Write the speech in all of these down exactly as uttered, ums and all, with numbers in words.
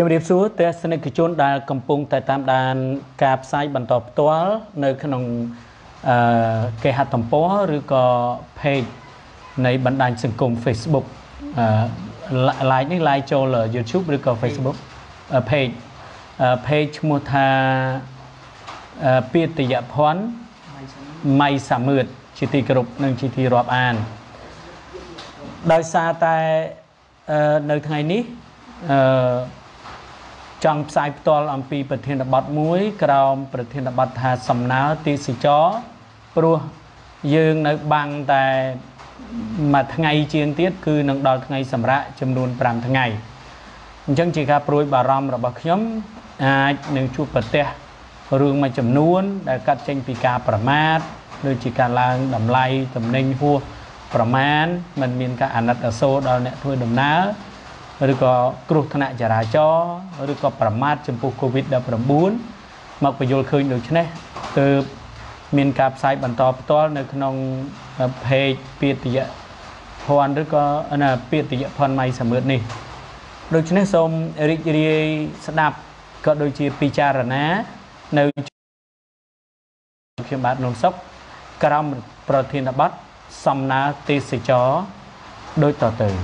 จะมาดิบซูเตสในกิจวัตรการกำปงแต่ตามด้านการใช้บรรทัดตัวในขนมเกหัตถมโพหรือก็เพจในบรรดาสังคม Facebook ไลน์นี่ไลน์โจล YouTube หรือก็ Facebook เพจเพจมัวทาเปียติยพรไม่สามารถจิตกรุบหนึ่งจิตรอบอ่านโดยซาแต่ในทางนี้จังไซป์ตอลอัมพีประเทศบัตรมุ้ยกราวประเทศบัตรหาสำนักตีสิจ้อปลัวยืนในบางแต่มาทั้งไงเชียงเทียดคือนักดอทั้งไงสำระจำนวนปรามทั้งไงจังจีกาปลุยบารมระบักย้อมหนึ่งชุดประเทศเรื่องมาจำนวนได้กัดเชงปีกาประมาทโดยจีการลางดำไล่ตำเน่งหัวประมาณมันมีการอนัตโซดาวเนี่ยทวยดำน้าหรือก็กรุธนาจราจรหรือก็ประมาทจำพวกโควิดได้ประบุนมักประโยชน์คืนโดยเฉพาะคือมีการใช้บรรทัดตัวในขนมเพจเปียติยพรหรือก็น่ะเปียติยพรไม่เสมอนี่โดยเฉพาะสมริจรีสนับก็โดยจีปีจารณะในเขียนบัตรนนทรัพย์กรรมประเทศบัตรสำนักตีสิจ้อโดยต่อเติม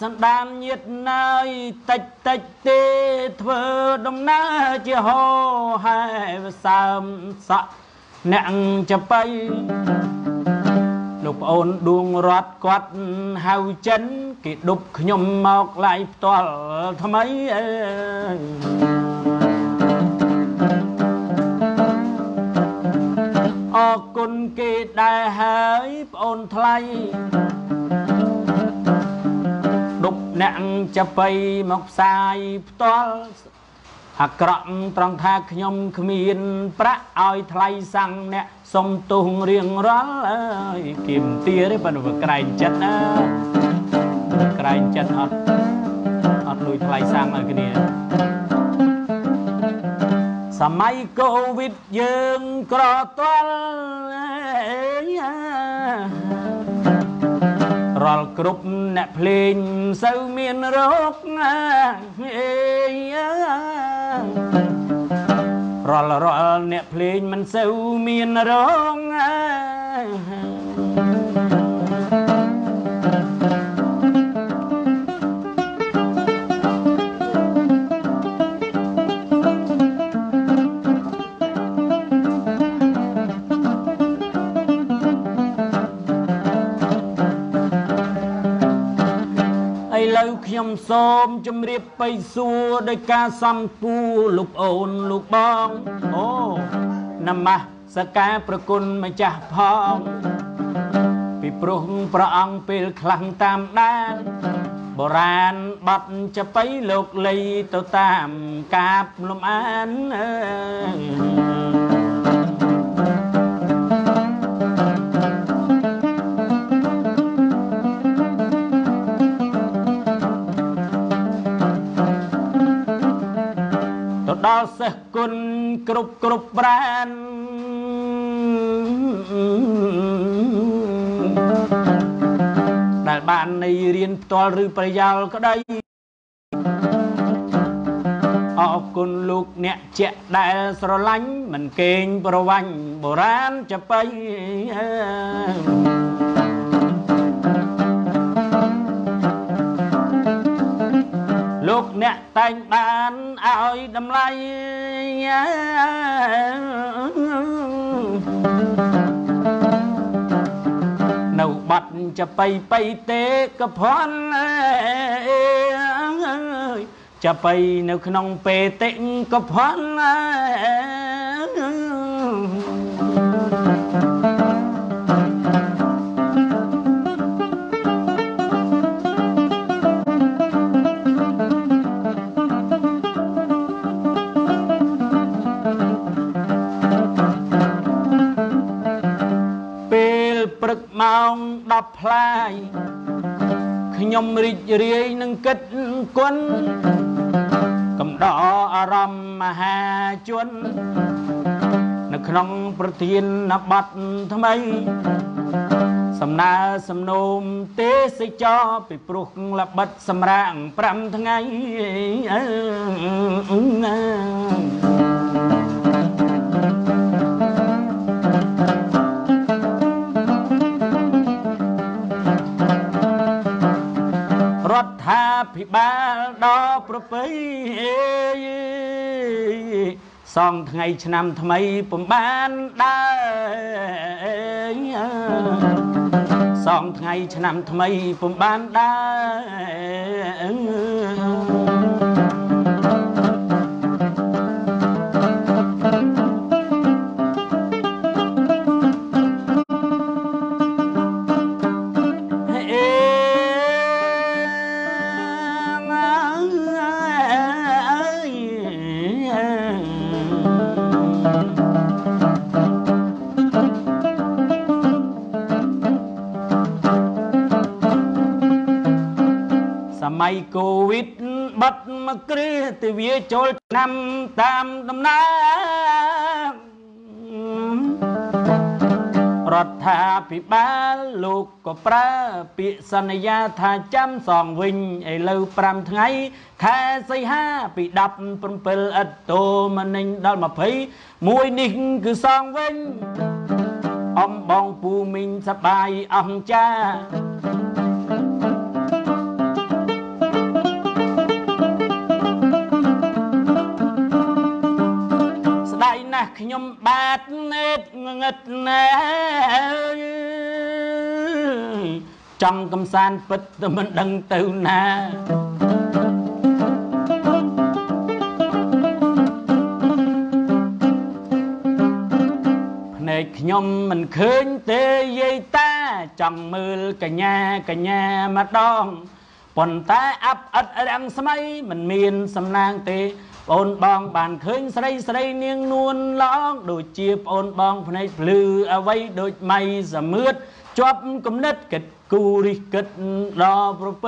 สันดานยึดนายตัดตัดเตะเพื่อดมนาเจ้าห่อให้สามสะหนังจะไปลูกอ่อนดวงรัดกวัดหาวจันกิดดุบขยมหมอกไหลตัวทำไมออกกุนกิดได้หายอ่อนไทยนั่งจะไปหมอกสายตัวหักกระมตรองทากยมขมีนพระอ้อยไทยสั่งเนี่ยสมตุงเรียงร้อยกิมเตี้ยได้ปนุกไกรจันนะไกรจันอดอดลุยไทยสั่งอะไรกันเนี่ยสมัยโควิดยืนกรอตัวรอกรุบแนบเพลงเส้าเมียนรกรอรอแนบเพลงมันเส้าเมียนรกยมสมจำเรียบไปสู่โดยการซ้ำปูลูกโอนลูกบ้องโอ้นำมาสกายประกุลมาจากพองปี พิปรุงประอังเปลคลังตามด้านโบราณบัดจะไปโลกเลยตัวตามกาบลมอันตัวดาวเสกุลกรุบกรุบแบรนด์แต่บ้านในเรียนตัวหรือประยาวก็ได้ออกคุณลูกเนี่ยเจ๊ได้สระลังมันเก่งประวังโบราณจะไปลูกเนี่ยแต่งบ้านเอาดำไรเนาบัดจะไปไปเตะกระพอนจะไปเนาขนมเปเตะกระพอนมองดับพลายขยมริจเรียนังกึดกวนกำดออารมณ์มหาชนนักน้องประเทียนนับบัดทำไมสำนาสำนมเตสิจอไปปลุกละบัดสำรางปรำทั้งไงถ้าพิบาลดอประเปยซองไงฉนำทำไมผมบ้านได้ซองไงฉนำทำไมผมบ้านได้ไมโครวิดบัดมะเกลือตีวีโจลนำตามดำน้ำรถทาพิบาลลูกก็ปราปิสัญญาทาจำสองวิญไอเลือปรำทั้งไงแค่ใส่ห้าปีดับปนเปลอโตมันนิ่งดัลมาเพยมวยนิ่งคือสองวิญอมบองปูมินสบายอ่องจ้าขยมบาดเน็ดเงิดเนยจังกำสานปิดแต่มันดังเตือนนะในขยมมันเขินเตยเยตาจังมือกะแง่กะแง่มาดองปนตาอับอัดดังสมัยมันมีนสำนางเตปนบองบานเคยใส่ใส่เนียงนวลล้องโดยเชียบปนบองพนัยพลือเอาไว้โดยไม่สะมืดจบกำเนิดเกิดกูริเกิดรอโปรไป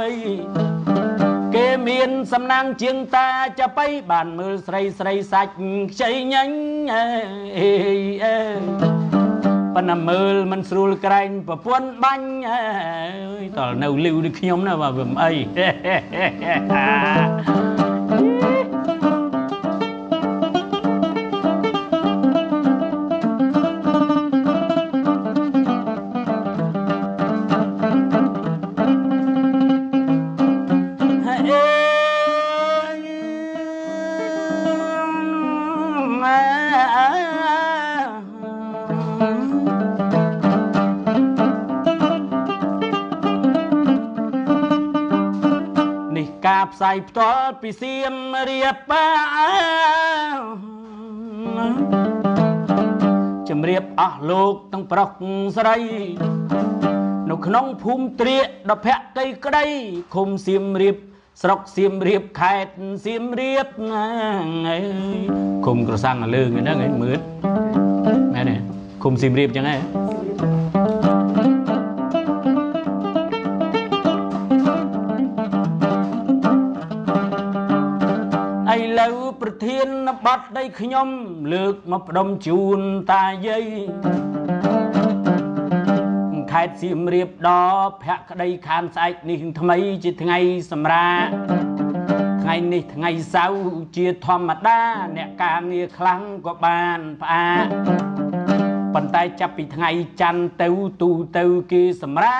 เกมีนสำนางเชียงตาจะไปบานมือใส่ใส่สักใจยั้งปนมือมันสูลกลายปะปวนบังต่อเนื้อลิ้วดิขยมนะว่าผมไอใส่ตอดปีเสียมเรียบป้าจำเรียบอ่ะลูกต้องปรกใส่นก ขนมภูมิเตรียดแพะไก่ไก่คมซิมรีบสกซิมรีบไข่ซิมรีบคมกระซังเลื่อนนั่งเหมือนแม่เนี่ยคมซิมรีบยังไงประเทศบัดได้ขยมเลือกมาดมจูนตาเย่ขายสิมเรียบดอแพะได้ขานใส่นี่ทำไมจิตไงสำราไงนี่ไงเศร้าเจียธรรมดาเนี่ยการเงียครั้งก็บานพาปันไตจับปีไงจันเต้าตูเต้ากีสำรา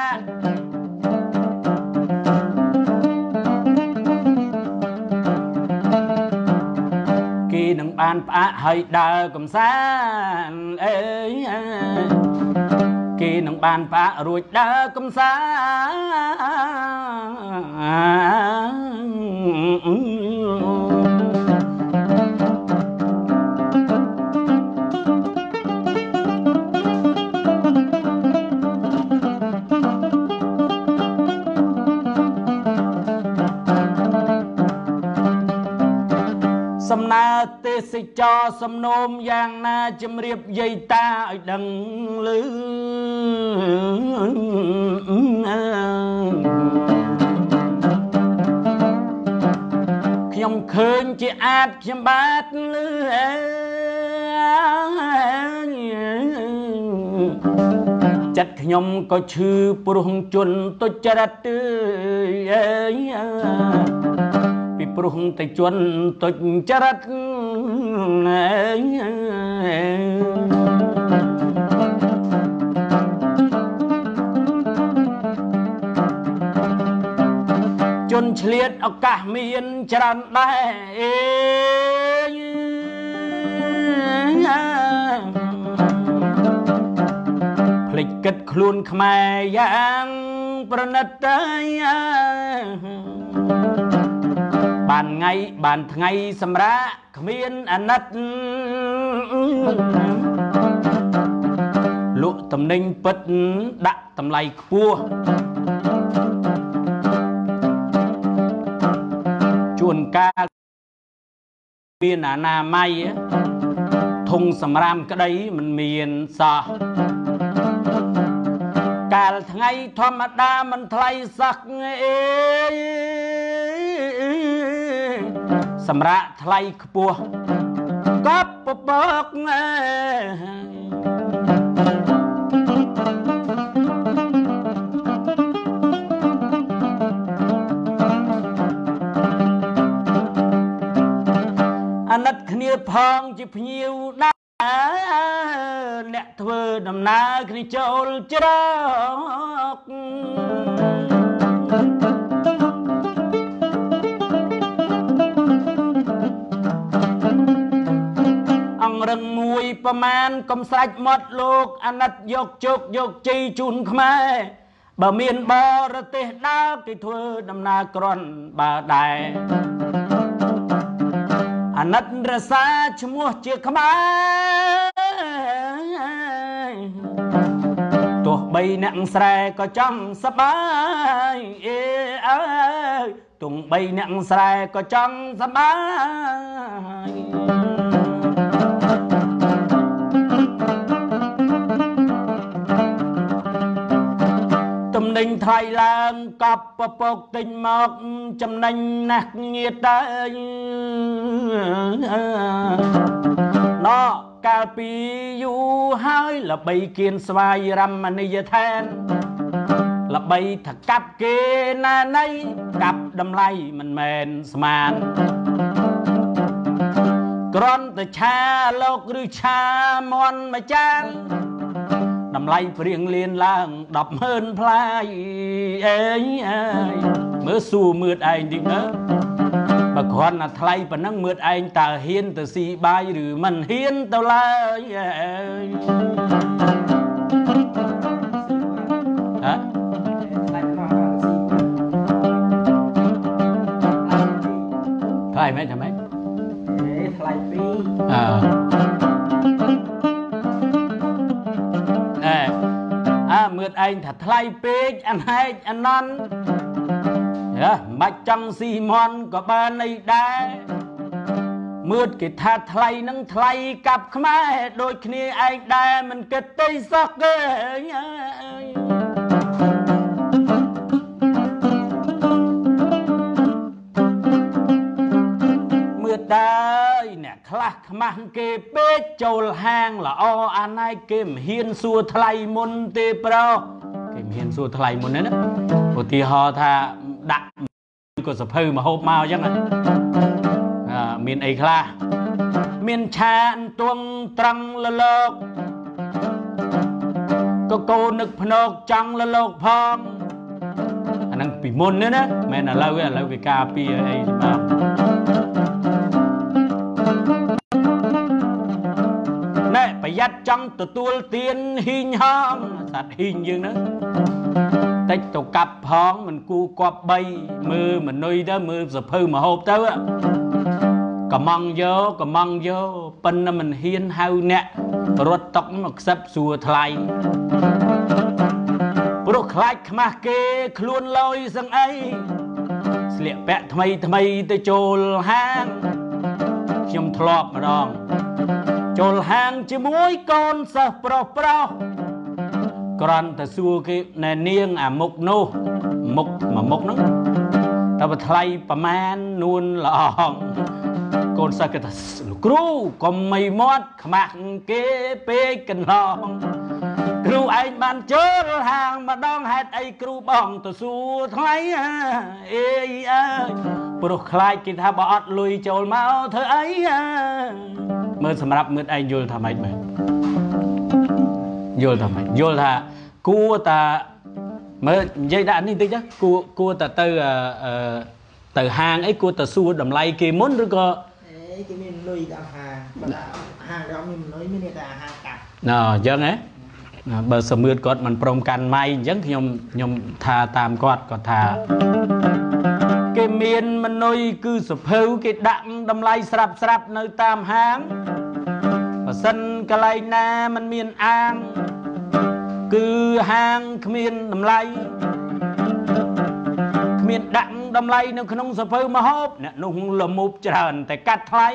นังปานปะหอยดาวกำซานเอ้ยกีนังปานปะรวยดาวกำซานสำนาเตสิจอสำนมอย่างนาจำเรียบใยตาดังลืขยมเขินจีอาดขยมบาดเลือจัดขยมก็ชื่อปรุงจนตุจรัตปรุงแต่จวนตดจรัดจนเฉลียดเอากะมีนจรันได้พลิกกัดคลุนขมายยังประนัดได้บานไงบานไงสำระขมิ้นอนัดลุตำหนิงปิดดะตำไลปัวชวนกาเมียนอนาไมทงสำรามก็ได้มันเมียนสะกาลไงธรรมดามันไทยสักเอสำระไทยขบัวกับปะปกไงอนัดขณีพองจิพยิวได้เนะทเวดำนาคริโจลจรอกรังมวยประมาณกำสัดหมดโลกอนัดยกจกยกจีจุนขมายบะเมียนบอระเตดากิทัวดำนากรอนบาดายอนัดรสาชมัวเจียขมายตัวใบหนังแสก็จังสบายเออตุงใบหนังแสก็จังสบายหนึ่งไทยลางกับปะปกติมอกจำหนึ่งนักเงียดได้นอกกาปีอยู่ห้อยละใบเกียนสวายรำมันยแทนละใบถักกับเกนาในกับดำไลมันแมนสมานกรอนแต่ชาโลกหรือชามอนมาจางนำไล่เพียงเลียนล่างดับเฮินพลายเอ้ยเมื่อสู่มืดไอ้ดิเนอบางคนน่ะไล่ปนังมืดไอ้ตาเฮียนตาสีใบหรือมันเฮียนตาลายฮะไล่ไหมทำไมไล่ปีอ่า มือไอ้ถัดไล่เป๊กอันไห้อันนั้นมาจังซีมอนก็บ้านในได้เมื่อกิทัดไล่นั่งไล่กลับขึ้นมาโดยขี้ไอ้ได้มันเกิดตีสักเลยเนี่ยคลาขมังเก็บเป็ดโจลแหงละออันไอเก็บเฮียนสัวไทยมนเตเปล่าเก็บเฮียนสัวไทยมนนั่นนะปกติฮอท่าดักก็สะพือมาโฮมเมาจังนะเมียนไอคลาเมียนชาอันตวงตรังละโลกก็โกนึกพนกจังละโลกพองอันนั้นปีมนเนี่ยนะแม่น่ะเล่าว่าเล่าไปกาปีไอมาประหยัดจังตัวตัวเตียนหินห้องสัตว์หินยังนะแต่ตัวกลับห้องมันกูกอบใบมือมันนุยได้มือสะพือมาหอบเต้ากำมังโยกำมังโยเป็นน่ะมันเฮียนเฮาเนี่ยรถตกมันซับสัวไทยปลุกคลายขมาเกคลวนลอยสังไอเสียแปะทำไมทำไมแต่โจลห้างยมทลอบมาลองโจลหางจะมวยก้อนสะเปล่าเปล่ากรันแต่ซัวกิในเนียงอ่ะมกนูมกมามกนั่งแต่ปะไทยประมาณนูนลองก้อนสะกิดครูก็ไม่มดขมักเกเปกันลองครูไอ้บ้านโจลหางมาดองเฮ็ดไอ้ครูบ้องแต่ซัวไทยเอ้ยปลุกคลายกินท่าบอดลุยโจลเมาเธอไอ้เมื่อสำหรับเมื่อไอ้โยลทำไมไหมโยลทำไมโยลท่ากูแต่เมื่อใจด่านนี่ติจ๊ะกูกูแต่เตอเตอหางไอ้กูแต่สู้ดำไล่กี่ม้วนหรือก็ไอ้กี่มิลลุยดำหางหางดำมิลลุยไม่ได้แต่หางกัดน่ะเยอะไงเบอร์สมืดกอดมันปรมกันไม่ยังยมยมท่าตามกอดก็ท่าเกเมียนมันน้อยคือสะเพลเกดังดำไล่สลับสลับในตามหางภาษาไกลนามันเมียนอ่างคือหางเขมีนดำไล่เขมีนดังดำไล่ในขนมสะเพลมาฮบเนี่ยนุ่งละมุบเจริญแต่กัดไทย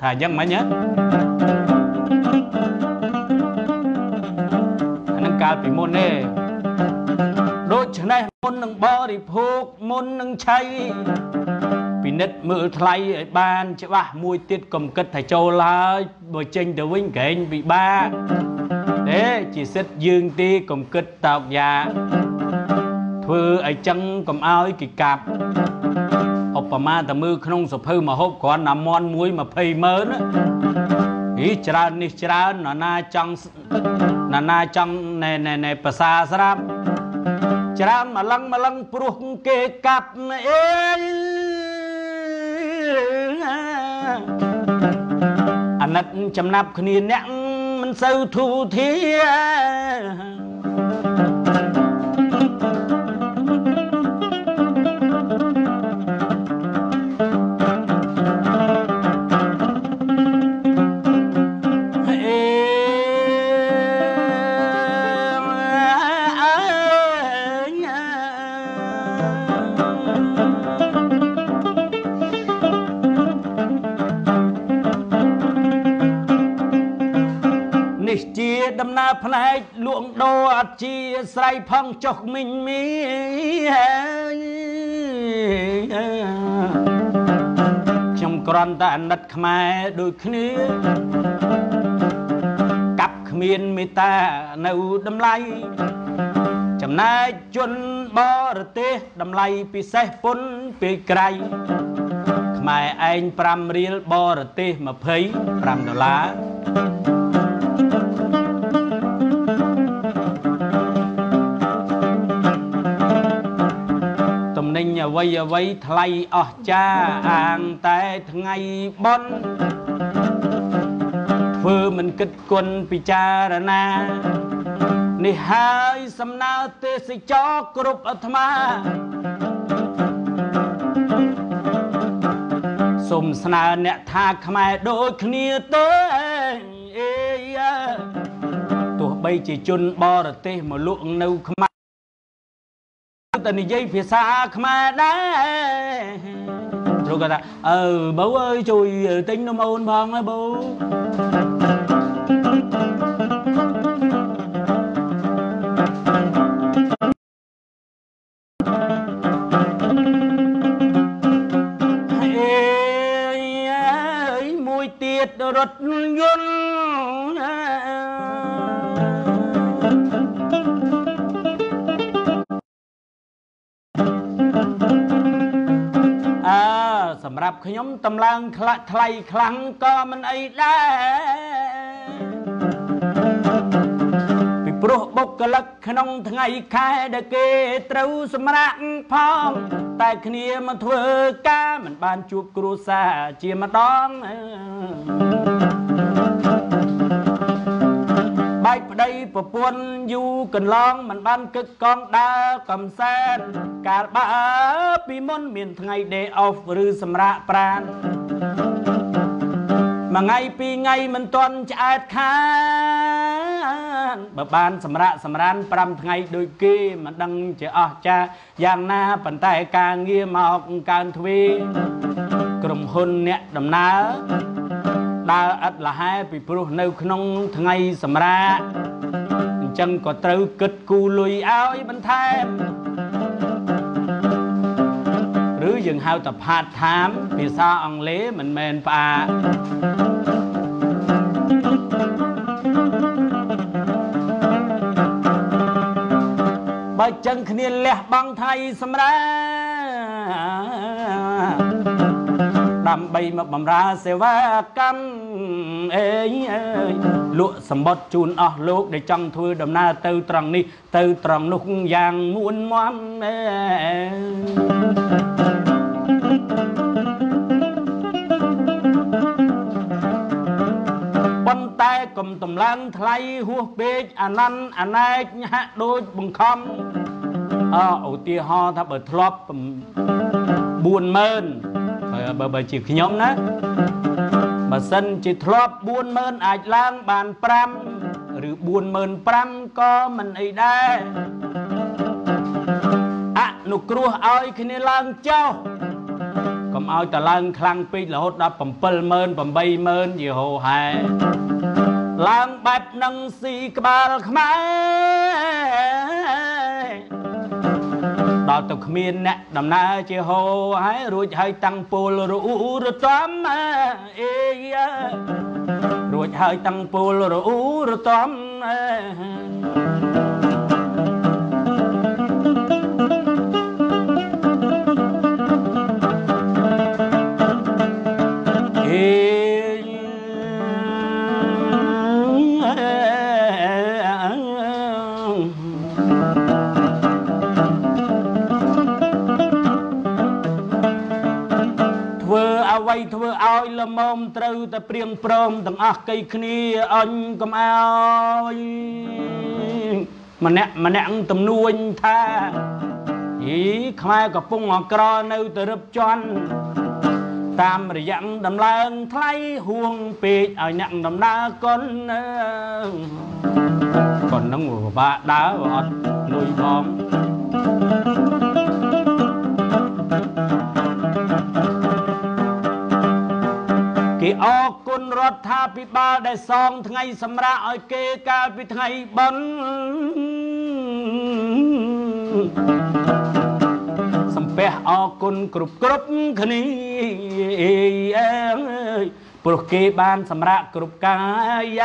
ถ่ายยังไหมเนี่ยอันนั้นการปิโมเน่โดยฉะนั้นมนนังบริโภคมนนังใช้ปีนิดมือไทยบ้านใช่ป่ะมวยติดกลมกึศไทยโจลายบอยเจนเดวิ่งเก่งปีบ้าเด้จีเซ็ตยืนตีกลมกึศตอกยาเพื่อไอ้จังกลมเอาไอ้กิจกับเอาประมาณแต่มือขนมสะพือมาฮบก่อนนำมอนมวยมาเพย์เมินอิจรานิจรานานาจังนานาจังในในในภาษาสระจรามาลังมาลังปลุกเกกัดเอ้ยอันนั้นจำนับคณีเนี่ยมันเศร้าทูเทียดำนาพลายหลวงโดอาชีใส่พังจกมินมีจำกรันตานัดขมายโดยคนี้กับขมีนมีตาเนื้อดำไลจำนายจนบอระเตดำไลปีเสพปนปีไกรขมายไอ้ปรำเรียลบอระเตมาเพยปรำดลานิ่งอย่าไว้อย่าไว้ไทยออกจ้าอ่างแต่ทั้งไงบนเพื่อมันกึดกวนปิจารณาในหายสำนาเตสิจอกรุปอัตมาสมสนาเนี่ยทากขมายโดยคเนียเตตัว bay chỉ chôn bò rồi tê mà luồng nâu khmai tận dây phía xa khmai đấy rồi cả ta ờ bố ơi chùi tính nó môn bằng đấy bố mùi tiệt rột nhún à sầm rập khi nhóm tầm lang thay khăng co mình ấy đã bị pro bốc lắc nông thay khai đã kê trâu sầm rạc phongแต่คณีมันเถอกามันบานจูบครูซาเจียมาต้องใบประเดี๋ยวประปวนอยู่กันลองมันบานกึกกองดาวกำแสนกาบ้าปีมนเมียนไงเดออฟหรือสมระปราณมาไงปีไงมันตอนจะอาดคานบ่บานสำระสำรานปรำไงโดยกีมันดังจะออกจะอย่างหน้าปันแต่การเงียมออกการทวีกลุ่มคนเนี่ยดำน้าดาวอัดละให้ปีปลุกในขนมไงสำระจังก็เติร์กกูลุยเอาอีบันแทมหรือยังเฮาแต่พาดถามพิซาอังเลมันเมนป่าใบจังคเนียนแหลกบางไทยสำราดำใบมาบำราเสวากรรมเอ้ยลุสมบัติจูนออกลูกได้จังทวีดำนาเติร์ตรังนี้เติร์ตรังนุกยางม้วนม้วนปั้นแต่กลมตำลังไทยหัวเป๊กอันนั้นอันไหนฮะโดยบังคับอ้าวตีฮอทับเบิดทลบบุญเมินเบอร์เบอร์จีขย่มนะบาสันจีทลบบุญเมินอาจล้างบานปรำหรือบุญเมินปรำก็มันไอได้อะนุกรัวเอาอีกในล้างเจ้าก็เอาแต่ล้างคลังปีละหดดับผมเปิลเมินผมใบเมินยี่โหหายล้างแบบนังสีกบาลขมายดาวตกมีนเนี่ยดำนาเจียวหายรู้ใจตั้งปูรูรูต้อมเอ้ยรู้ใจตั้งปูรูรูต้อมเธอเอาละมมเตอแต่เปลี่ยนพรมตั้งอาคีคณีอันก็เอามันแหนมันแหนตั้มนวลท่าอีขมายกับปุ่งหอกรอในตรึบจอนตามระยำดำลังไทยห่วงปีเอาหนังดำนาก้นก่อนน้องหัวบ้าดาวอดลุยพร้อมกี่ออกกุนรถท่าพิบาลได้ซองทั้งไงสำราอ้อยเกกาพิทั้งไงบนสำเปะออกกุนกรุบกรุบขณีปลุกเกบานสำรากรุบกาย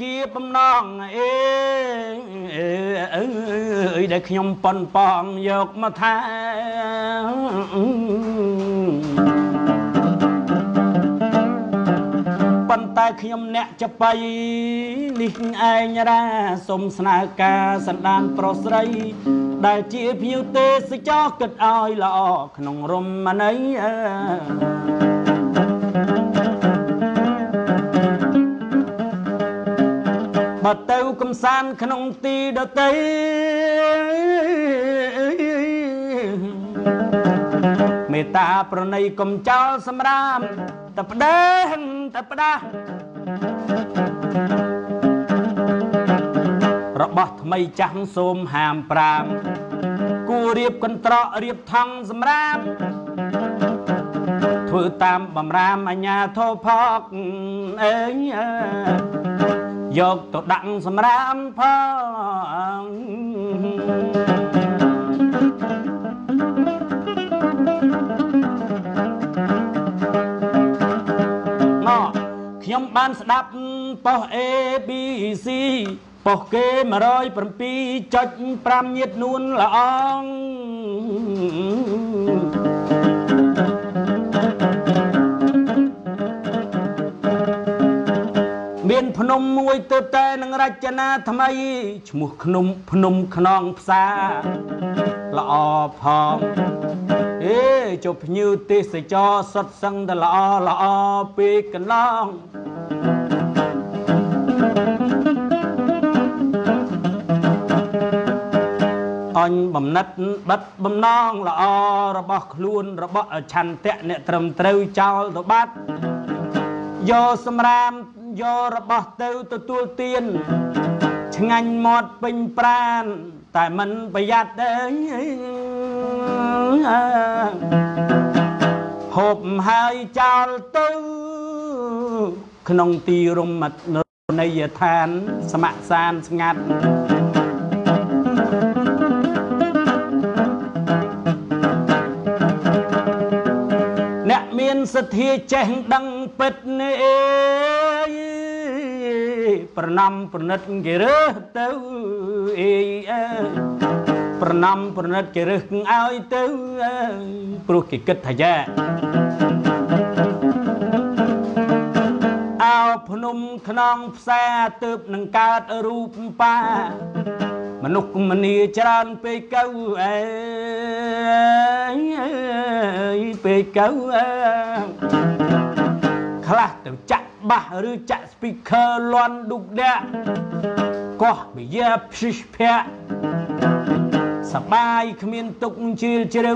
ชีพมน้องเอ๋ยได้ขยมปนปองยกมาท้าปันตาขยมเนี่ยจะไปลิงไอญาสมสนากาสันดานปรสไร ได้เจียพิวเตสจอกกระดอยละออกขนมรมมาไหนบัดเต้ากำซานขนมตีดเตยเมตาประนัยกมเจ้าสมรามตะปะเด้งตะปะดาระบาดไม่จังสมหามปรามกูเรียบกันตรอเรียบทองสมรามถือตามบำรามอัญญาโทพอกเอ้ยยกตัวดังสมรามพองนอขยมบ้านสดับปอเอบีซีปอกเกมารอยปรมปีจัดปรามเย็ดนูนละอองเบียนพนมมวยเตอแต่นังราชนาทำไมชมุขนมพนมขนองภาษาละออพองเอจบยูติสจอสดสังตละออละออปีกันลองอันบำนัดบัดบำนองละออระบะคลูนระบะชันเตะเนตรมเตรเจ้าตบัดโยสมรามโยระบะเตวตตัวเตียนชงันหมดเป็นปราณแต่มันประหยัดเองหอบหายเจ้าตื้อขนมตีรมมัดในยทานสมะสานสงัดสถิตแจ้งดังเป็ดเนยประนำประนัดเกลือเต้าเอประนำประนัดเกลือเอาเต้าปลุกกิจทายาเอาพนมขนองแสเติบนังกาดรูปป่ามนุษย์มณีจรานไปเก้าเอ้ยไปเก้าเอ้ยคลาแต่จับบะหรือจับสปีกเกอร์ลอนดุกเดะก็ไม่เย็บชิชเพะสบายขมิ้นตุกชิลชิล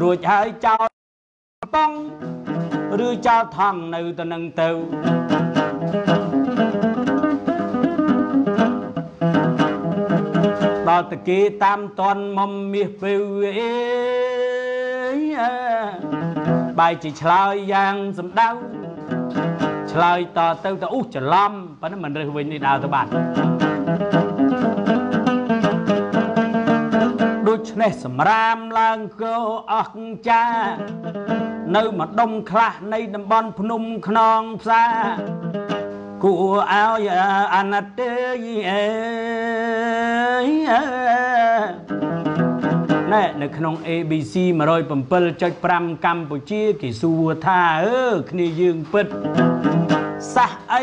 รู้ใจเจ้าป้องหรือเจ้าทางในตะนังเตาตอนตะกี้ตามตอนมอมมีเฟือยใบจีชลายยางสำเดาชลายต่อเต้าตะอุจะล้ำปนั้นมันเรื่องวินในดาวตะบันดูชเนสมรามลางโกอักจ้าในหมดดงคลาในดำบอลพนมขนองซากูเอาอย่าอันเตยนี่ในขนม เอ บี ซี มารอยปมเปิลจัดปรำกัมพูชีกิสูท่าเออคณียืงปิดสักไอ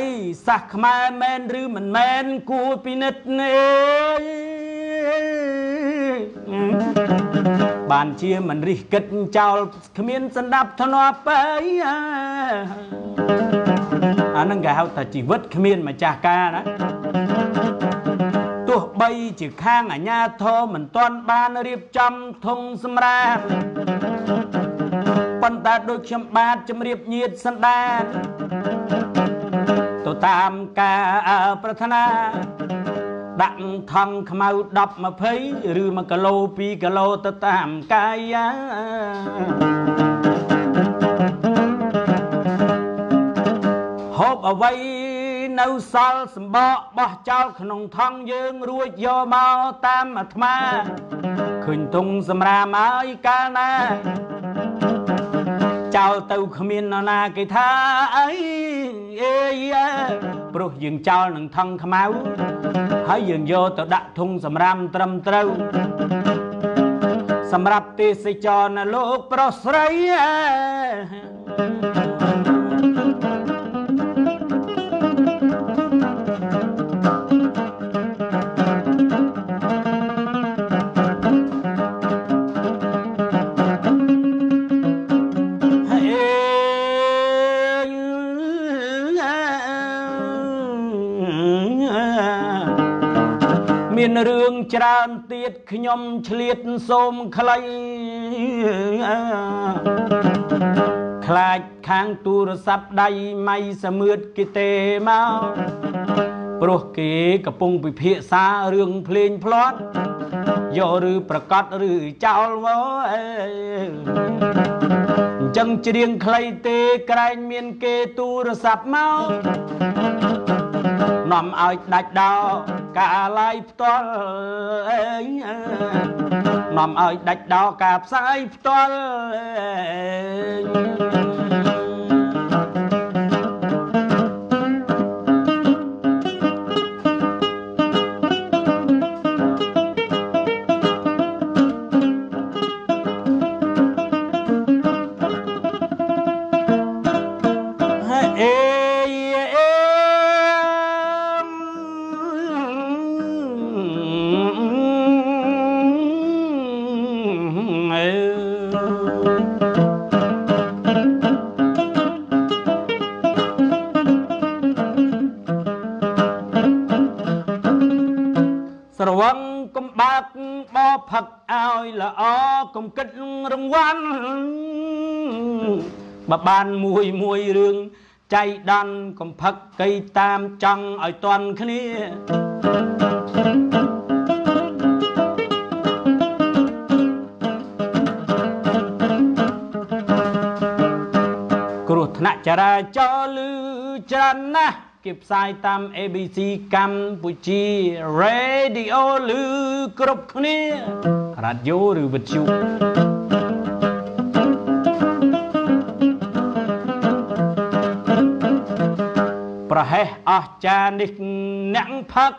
สักมาแมนหรือมันแมนกูปีนิดนี่บ้านเชียมันริกดเจ้าขมิ้นสนับทนอไปอันนั้นก็เอาแต่ชีวิตขมิ้นมาจากกานะตัวใบจีข้างอ่ะญาติทอมันตอนบ้านเรียบจำทงสมราปันตาโดยช้ำบาดจำเรียบเยียดสันดานตัวตามกาปรารถนาดังทองขมาดับมาเพยหรือมากะโลปีกะโลตะตามกายาหอบเอาไว้ในซาลสมบ่บ่เจ้าขนมทองยืงรวยโยมาตามอัตมาขึ้นทงสมรามายกานาเจ้าเต้าขมิ้นนาเกยท้าเอ้ยเอ้ยปลุกยืงเจ้าหนังทองขมาให้ยืงโยเต้าดักทงสมรามตรำเต้าสำหรับตีสิจอนะโลกประเสริฐ มีเรื่องจรานเตียดขยมเฉลียดสมคลายคลายค้างตูรศัพท์ใดไม่สมืดกิเตมาโรคเก๋กระปุงไปเพียซาเรื่องเพลงพลอตย่อหรือประกาศหรือเจ้าว่าจังจะเรียงใครเตะใครเมียนเกตูรศัพท์เมาหน่อมเอาดัดดาวกาไลฟ์ตอลหน่อมเอาดัดดาวกาบสายตอลผักเอาละออกมกิดรางวัลบะบานมวยมวยเรื่องใจดันกมผักไก่ตามจังไอตอนคนี้กรุธนะจราจลือจันนะเก็บสายตาม เอ บี ซี กัมพูชีเรดิโอหรือกรุ๊ปนี้รัดโยหรือวิทยุประเฮอาจารย์นิกนังพัก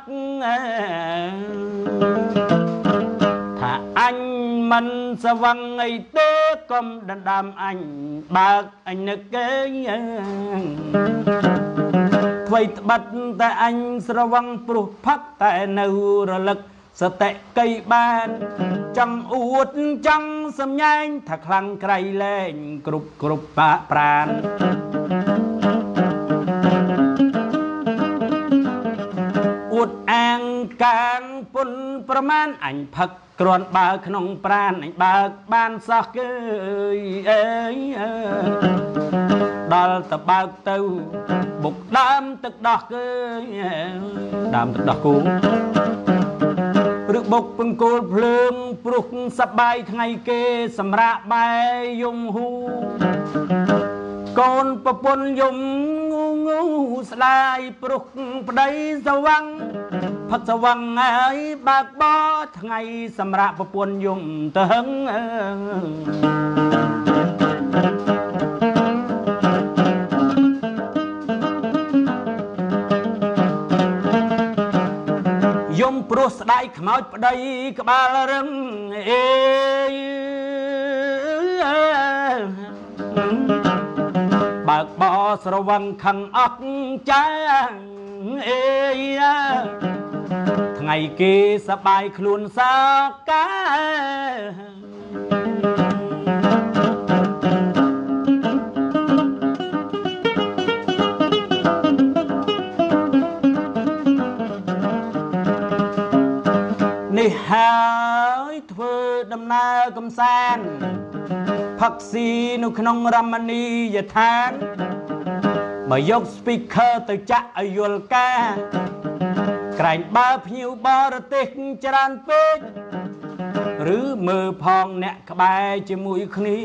ถ้าอันมันสว่างไอเต้ก้มดันดำอันบากอันนึกเองไว้บัดแต่อันสระวังปลุกพักแต่หนูระลึกสเตะไก่บ้านจังอวดจังสำยันถ้าคลังไกลเล่นกรุบกรุบปะปรานอวดแองกางปนประมาณอันพักกรอนบาขนมปราณอันบากบ้านสักเอ้ยดอลตะบากเต้าบุกดามตึกดอกดามตึกดอกกูหรือบุกปงกูเพลิงปลุกสบายไงเกสำระใบยมหูกอนปะปนยมงูงูสลายปลุกประดิสว่างพัดสว่างไอบากบอไงสำระปะปนยมเถิงปรุษได้ขมาวปได้กบาลเริงเอปากบอสระวังขังอักใจเอไงกีสบายคลุนสากาหายเธอดำนากำแสนผักซีนุขนงรามณียาทานมายกสปิเกอร์ตัวจะอายุลกาไกรบาพิวบาร์ติกจรันเปิดหรือมือพองเนี่ยขบายจมูกคนี้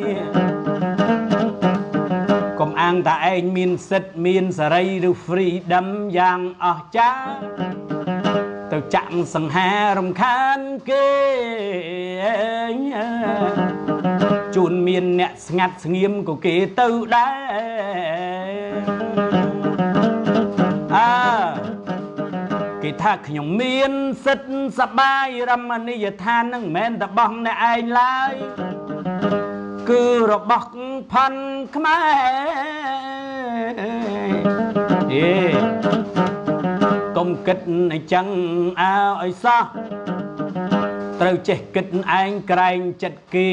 กมอังแต่มีนสิทธิ์มีนสไรดูฟรีดำอย่างออกจ้าตัวจังสังหารำคาญเกจูนเมียนเนี่ยสงัดสงีมกูเกเต้าได้อาเกทักขยงเมียนสิทธิ์สบายรำมันนี่อย่าทานนั่งแม่นแต่บ้องในไอ้ไล่คือระบอกพันขมายกมกิดในจังเอาไอ้ซะเต้าเจ็ดกิดไอ้ไกรจัดกี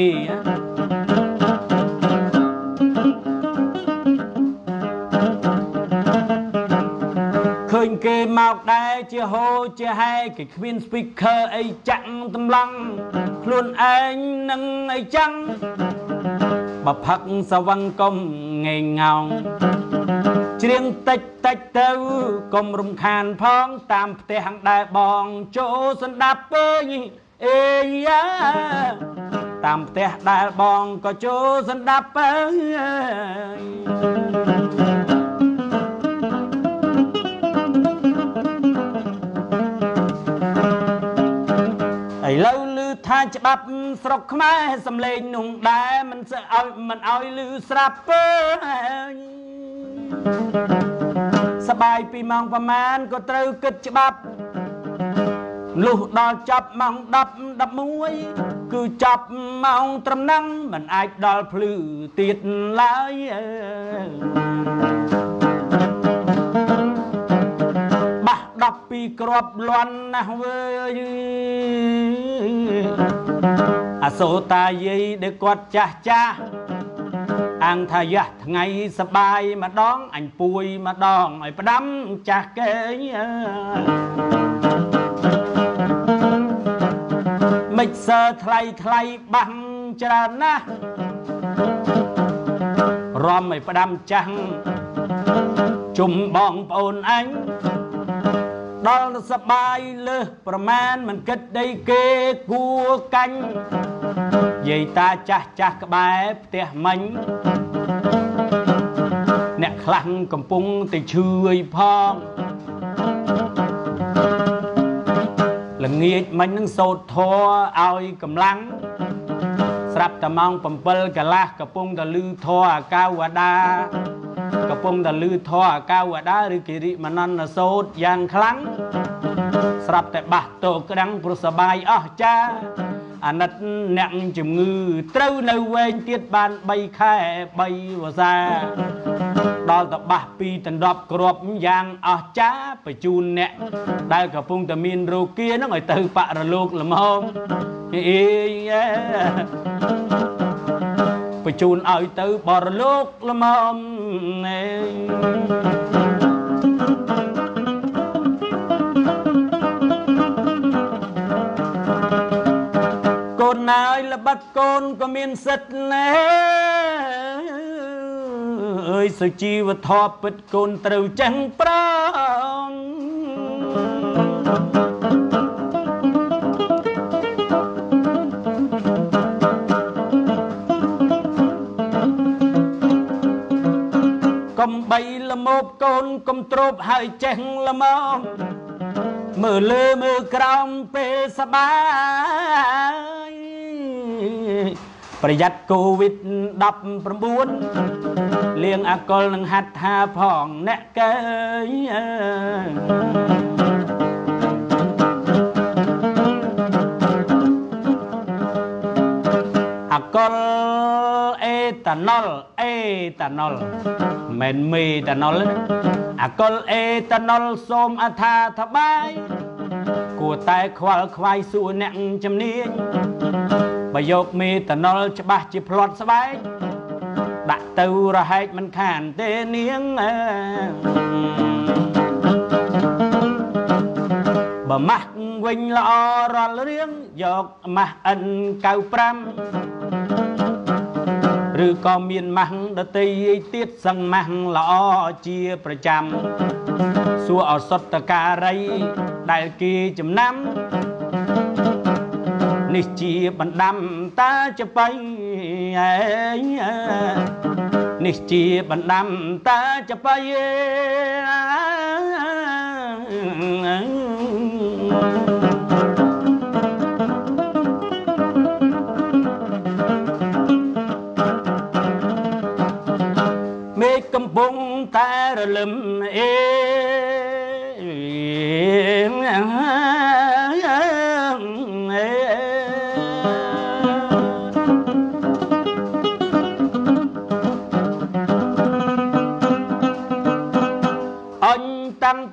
เคย เกมเอาได้เชียร์โฮเชียร์ให้เกย์ควีนสปีกเกอร์ไอจังตำลังคลุนไอนังไอจังบับพักสวังกลมเงยเงาเชียงเตะเตะเต้ากลมรุมขานพ้องตามเตะหังได้บองโจสันดับเอ้ยเอ้ยตามเตะได้บองก็โจสันดับเอ้ยเราลือทานจะบับสรกขมาสำเร็จหนุ่งได้มันจะเอามันเอาลือสลับเปิ้ลสบายปีมองประมาณก็เติร์กจะบับลูกดอจับมองดับดับมวยคือจับมองตำนั่งมันไอดอลพลือติดลายดับปีกรอบล้วนนะเว้ยอาโซตาเยเด็กกอดจ้าจ้าอังทายะไงสบายมาดองอันปุยมาดองไอ้ประดำจ้าเกยไม่เสไทลไทลบังจรานะรอมไอ้ประดำจังจุ่มบองปนอันดอลสบายเลยประมาณมันกึดได้เกกูกันยายตาจ้าจ้ากระบายเตะมันเนี่ยคลั่งกำปุงติเชยพองหลังเงียบมันนั่งโสดท้อเอากำลังสลับตะมองปมเปิลกะลักกระปุงตะลือท้อกาวดากระปุงตะลือท่อกาวดาหรือกิริมันนันโสดอย่างคลังสลับแต่บะโตกระดังปรุสบายอ๋อจ้าอันนั้นแนงจมงือเต้าในเวงเทียดบานใบแค่ใบวะซาดอลตะบะปีตันดอบกรอบอย่างอ๋อจ้าไปจูนแนได้กระปุงตะมีนโรเกียน้องไอเตอปะระลูกละมองเอ๊ไปจูนเอาตัวบอลลูกละมอมคนนายละบัดคนก็มีสิทธิ์แล้วเอ้ยสุชีวะทอปิดคนเต้าจังพร้อมใบละโมบโกนกมตรบหายเจงละมองมือเลือมือกรองเปสบายประหยัดโควิดดับประบุนเลี้ยงอากลหนังหัดหาผ่องแนเกยอากลเอตานอลเอตานอลเมนมีแต่นอลอากลเอตานอลสมอาธาทบายกูตายควายควายสู่แนงจำเนียงประโยคมีแต่นอลจะบ้าจะพลอดสบายดักเตาระให้มันขานเตเนียงบ่มักวิญละอรอเรื่องยกมาอันเก่าพรำหรือก็มีนมั่งดตีติดสังมั่งละอเชียประจำสัวเอาสดตะการัยได้กีจำนำนิชีบันดำตาจะไปนิชีบันดำตาจะไปบงตาระลมเออันตั้ง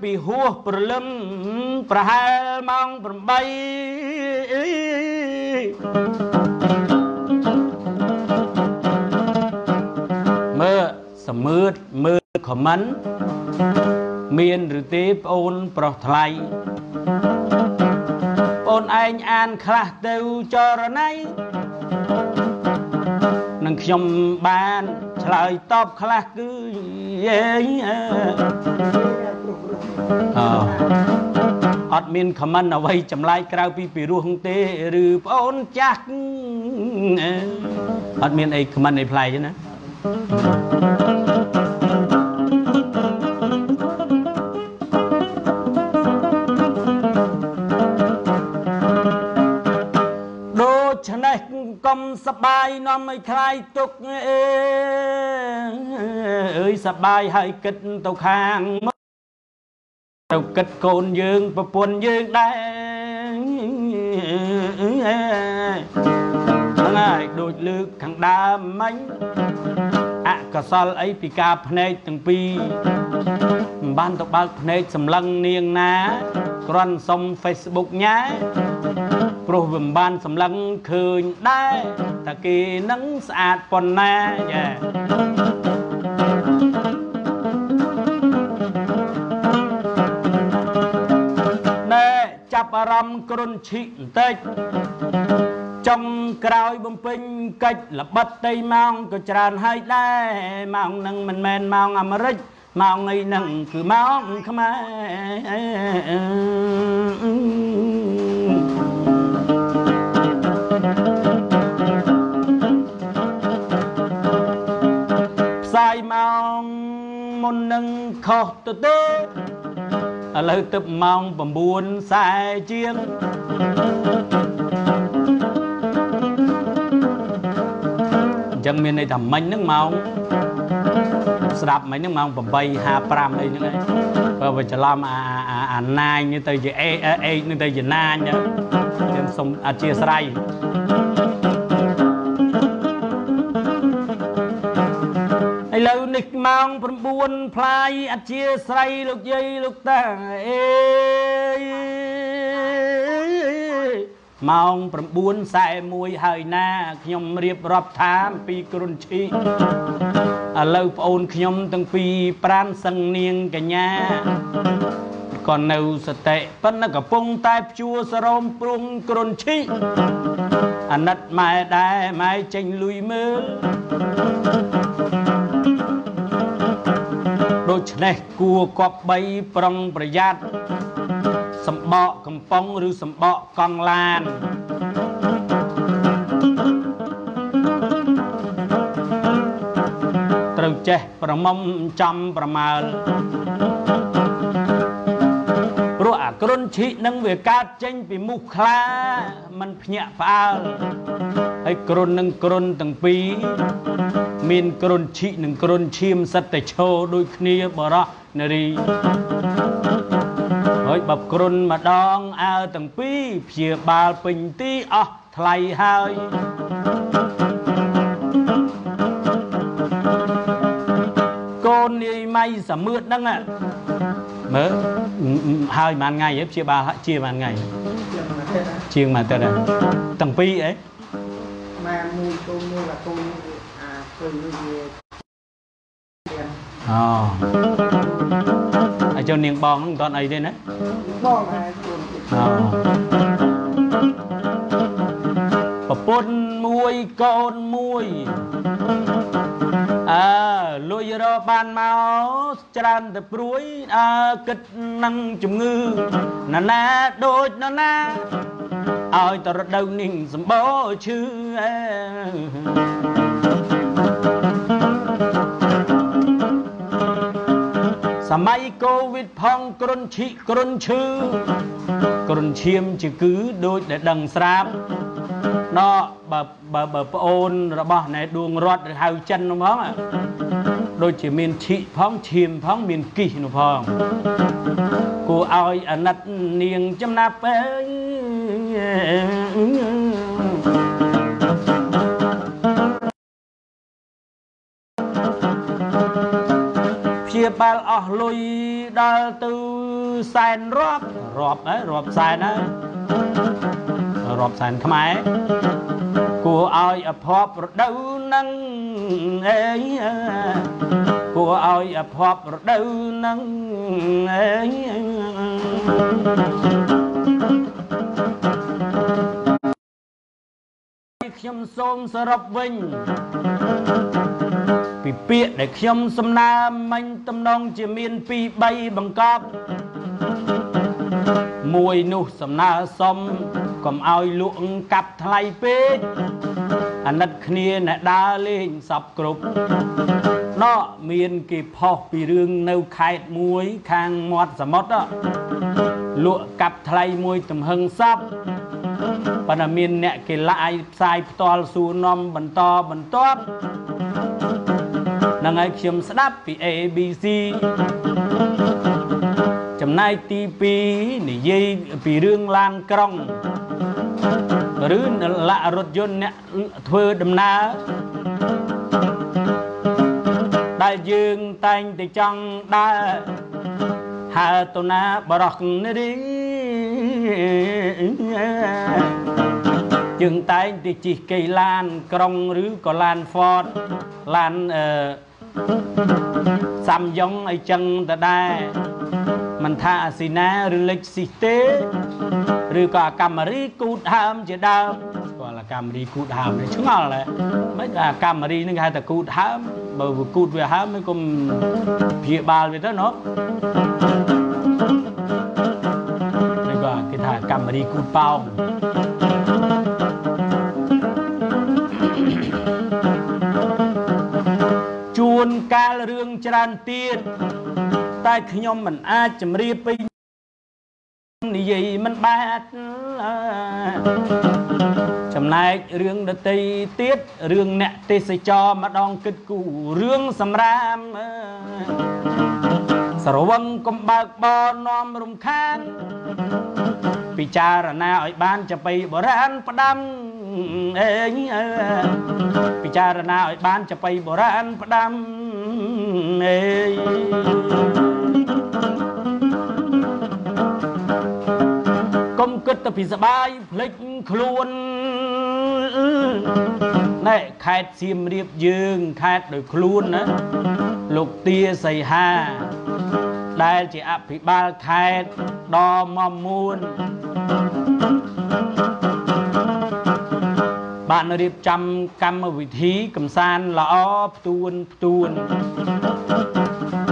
ปีหัวประลมประหารมองประใบเมื่อสมืดมือขมัน มีนหรือตีปอุนปลอดไหลอุนเองอันคลาเตียวจรนัยนังขยมบานฉลายตอบคลากือเย่อดมีนขมันเอาไว้จำลายกราวปีปีรูของเตหรือปอุนจักอดมีนไอขมันไอพลายใช่ไหมก้มสบายนอนไม่คลายตกเอ้ยสบายให้กิดเต่าคางเต่ากิดโกนยืงประปวนยืงได้ง่ายโดดลึกขังดามัยอะกษลไอปีกาพเนจตั้งปีบ้านตกบ้านพเนจสำลังเนียงนากรอนสมเฟซบุ๊กเนี้ยโปรบบ้านสำลังคืนได้ตะกี้นังสะอาดปนแน่เน่จับอารมณ์กรุนชิเตจจงกราวบำเพ็ญกิจละบัดไตมองก็จานให้ได้มองนังมันแมนมองอเมริกมองไงนังคือมองขมาสายมองมนนังขอตเตอะไรตึบมองบำบุญสายเจียงยังมีในทำมันนึกมองสลับมันนึกมองผมไปหาปรามเลยนึกเลยเพราะว่าจะลามอ่านนายนี่ตัวจะเอเอเอนี่ตัวจะนานเนี่ยยังสมอาชีพไรไอ้เราหนึ่งมองผมบวนพลายอาชีพไรลูกยัยลูกตาเอมองประบุนใส่มวยหายหน้าขยมเรียบรับทามปีกรุนชีเล่าโอนขยมตั้งปีปราณสังเนียงกันยาก่อนเอาสเตะปั้นกับปงตายชัวสรมปรุงกรุนชีอันนัดไม่ได้ไม่จังลุยมือโดยเนกกลัวกอบใบปรองประหยัดสมบกำปองหรือสมบกกองลานตรึกเจประมมจำประมาณรัวกรุนชินังเวกาเจงปีมุคลามันเพียฟาลไอกรุนนังกรุนตั้งปีมีนกรุนชินังกรุนชิมสัตตโชโดยคณีบระนรีบับกรุนมาดองเอาตั้งปีเพียบาลปิงตีอ่ะทลายหายโกนนี่ไม่สะมืดนั่งอ่ะเมื่อหายมันไงเพียบาลเชียมันไงเชียงมาแต่ละตั้งปีเอ๊ะมามูโตมูละโตอ่าเพิ่งเรียนอ๋อเจ้าเนียงบองตอนไอ้ได้นะบองอะไรประปนมวยโกนมวยอ่าลุยรอบานมาจานแต่ปลุยอ่ากึดนั่งจุ่มงือนานาโดดนานาเอาตระดาวนิ่งสมบูรณ์ชื่อสมัยโควิดพองกรุนชิกรุนชื่อกรุนเชียมจะกือโดยแต่ดังสราบนอแบบแบบแบบโอนระบาดในดวงรอดหายจันทร์น้องอ่ะโดยจะมีชิพองเชียมพองมีกี่น้องพองกูเอาอันนัดเนียงจำนับเอ้ยเชียบาลออกลุยดาตือแสนรอบรอบไอ้รอบแสนนะรอบแสนทำไมกูเอาอภพรดาวนังเอ้ยกูเอาอภพรดาวนัง ខ្ញុំសូមសរុបវិញពីពាក្យដែលខ្ញុំសំណាមមិញតំណងជាមានពីរ បីបង្កប់មួយនោះសំណើសុំកុំឲ្យលក់កាប់ថ្លៃពេកអាណិតគ្នាអ្នកដើរលេងសពគ្រប់ដកមានគេផុសពីរឿងនៅខេត្តមួយខាងមាត់សមុទ្រលក់កាប់ថ្លៃមួយទំហឹងសពប៉ុន្តែមានអ្នកគេឡាយផ្សាយផ្ទាល់សួរនាំបន្តបន្តនឹងឲ្យខ្ញុំស្ដាប់ពី A B C ចំណែកទីពីរនិយាយពីរឿងឡានក្រុងឬឡាក់រថយន្តអ្នកធ្វើដំណើរដែលយើងតែងតែចង់ដើរហើរទៅណាបរោះនេះយើងតែងតែជិះកីឡានក្រុងឬក៏ឡាន Ford ឡានអឺ Samsung អីចឹងទៅដែរមិនថាអាស៊ីណាឬលិចស៊ីទេឬក៏អាកាមារីគូតហើមជាដើមស្គាល់អាកាមារីគូតហើមនេះឆ្ងល់ហ៎មិនថាអាកាមារីនឹងគេហៅថាគូតហើមបើគូតវាហើមមិនគុំព្យាបាលវាទៅណោះនេះបាទគេថាអាកាមារីគូតប៉ោងជួនកាលរឿងច្រើនទៀតតែខ្ញុំមិនអាចជម្រាបពេញនិយាយមិនបាត់ចំណែករឿងដតីទៀតរឿងអ្នកទេសចរម្ដងគិតគូរឿងសម្រាមស្រវឹងកំបើកបរនាំរំខានពិចារណាឲ្យបានចបៃបរានផ្ដាំអេងពិចារណាឲ្យបានចបៃបរានផ្ដាំអេងកុំគិតទៅពីសបាយភ្លេចខ្លួនណែខេត្តសៀមរាបយើងខេត្តដោយខ្លួនណាលោកទាសីហាដែលជាអភិបាលខេត្តដ៏មាំមួនបានរៀបចំកម្មវិធីកំសាន្តល្អផ្ទួនផ្ទួន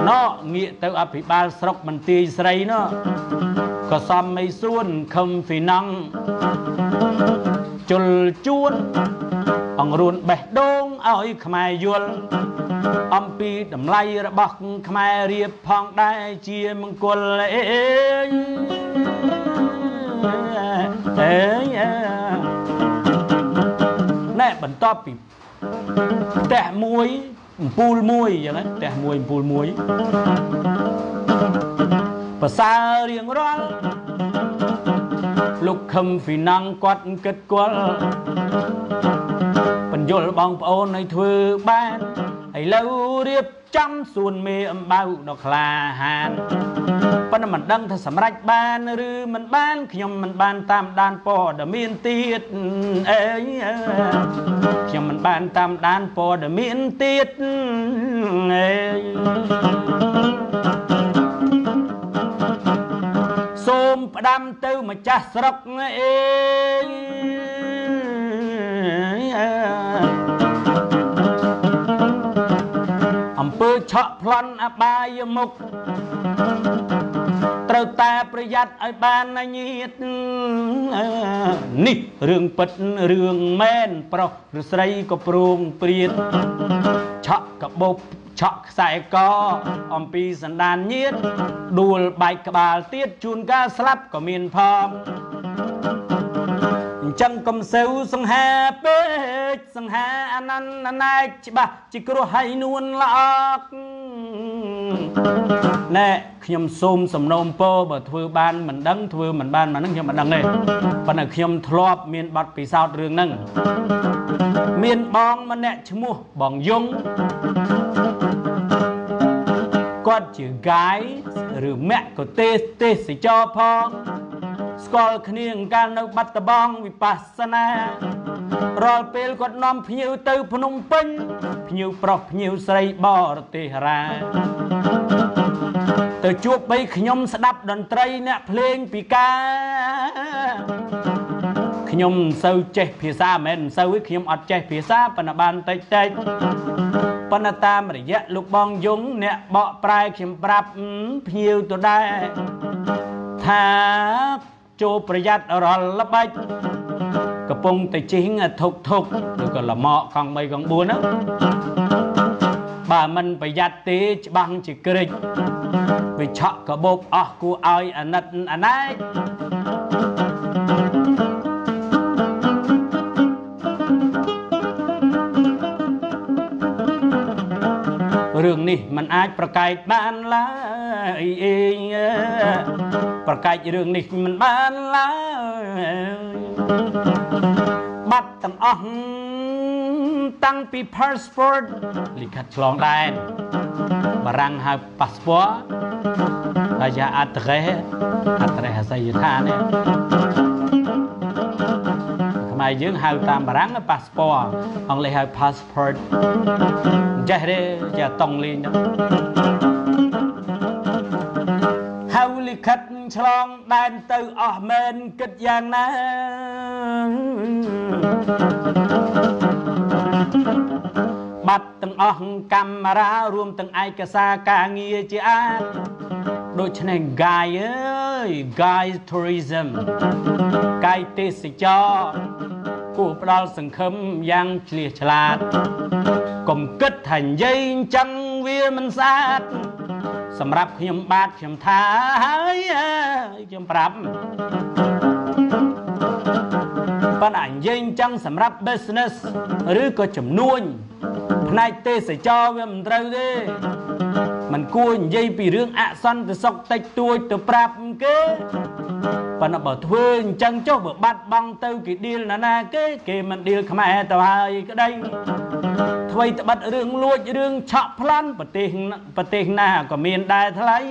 ណោងាកទៅអភិបាលស្រុកបន្ទាយស្រីណោក៏សំមីសួនខឹមហ្វីណង់ជុលជួនអង្រួនបេះដូងឲ្យខ្មែរយល់អំពីតម្លៃរបស់ខ្មែររៀបផងដែរជាមង្គលអេងអេងណែបន្តពីផ្ទះមួយអំពូលមួយយ៉ាងហ្នឹងផ្ទះមួយអំពូលមួយប្រសើររៀងរាល់លោកខឹមហ្វីណង់គាត់គិតគល់បញ្យល់បងប្អូនឲ្យធ្វើបានឥឡូវរៀបចំសួនមេអំបៅដល់ក្លាហានប៉ុន្តែមិនដឹងថាសម្រេចបានឬមិនបានខ្ញុំមិនបានតាមដានព័ត៌មានទៀតអេខ្ញុំមិនបានតាមដានព័ត៌មានទៀតអេសូមផ្ដាំទៅម្ចាស់ស្រុកអេអំពើឆក់ប្លន់អបាយមុខត្រូវតែប្រយ័ត្នឲ្យបានញាតនេះរឿងពិតរឿងមែនប្រុសឬស្រីក៏ប្រួងព្រាតឆក់កបោកឆក់ខ្សែកអំពីសន្តានញាតដួលបែកក្បាលទៀតជួនកាលស្លាប់ក៏មានផងអញ្ចឹងកុំសូវសង្ហាពេកសង្ហាអនន្តណែកច្បាស់ជាគ្រោះហើយនួនល្អណែខ្ញុំសូមសំណូមពរបើធ្វើបានមិនដឹងធ្វើមិនបានមិនដឹងខ្ញុំមិនដឹងទេប៉ុន្តែខ្ញុំធ្លាប់មានបទពិសោធន៍រឿងហ្នឹងមានបងម្នាក់ឈ្មោះបងយងគាត់ជា guide ឬមគ្គុទេសកទេសចរផងស្គាល់គ្នាកាលនៅបាត់ដំបងវិបស្សនារាល់ពេលគាត់នាំភ្ញៀវទៅភ្នំពេញភ្ញៀវប្រុសភ្ញៀវស្រីបរទេសរា แต่ช่วงไปขยมสดับดนตรีเนี่ยเพลงปีกาขยมเซอเจพิซาเหม็นเซอวิขยมอัดเจพิซาปนบานเตยเตยปนตามระยะลูกบองยุงเนี่ยเบาปลายขยมปรับผิวตัวได้ท้าจูประหยัดรอนละไปกระปงแต่จริงทุกทุกดูก็ละเหมาะกองใบกองบัวนะบ่ามันประหยัดตีบังจิกริกไปเฉาะกระบบอ๋อกูเอาอันนั้นอันไหนเรื่องนี้มันอาจประกาศบ้านลายประกาศเรื่องนี้มันบ้านลายบัตรตั้งอ่องตั้งปีพาสปอร์ตลิขัดคลองได้บรังหาพาสปอร์ตระยะอัตเร่อัตเร่หาสายท่าเนี่ยมายื่นหาตามบรังพาสปอร์ตอังเลยหาพาสปอร์ตเจเรจะต้องลีนเฮาลิขัดคลองได้ตัวออกเมนกิดอย่างนั้นบัดตั้งออกกำรารวมตั้งไอกระซากาเงียจีอาโดยเฉพาะไกด์เอ้ยไกด์ทัวริซึมไกด์เทศจอกูปลอดสังคมยังเฉลี่ยฉลาดกลมกึดหันยิ่งจังเวียมันซาดสำหรับยมบาดยมท้ายยมปรับปัญหายิ่งจังสำหรับ business หรือก็จำนวนนายเตสจอเวียมันเท่าเด้มันกู้ยิ่งปีเรื่องอัศนจะสกติตัวตัวปรับเก้ปัญหาบ่ถ้วยจังเจ้าบ่บัดบังเต้ากี่ดีลนานาเก้เกี่ยมันดีลขมายตัวให้ก็ได้ทวีตบัดเรื่องลวดเรื่องเฉาะพลันปฏิหินปฏิหินาก็มีได้ทลาย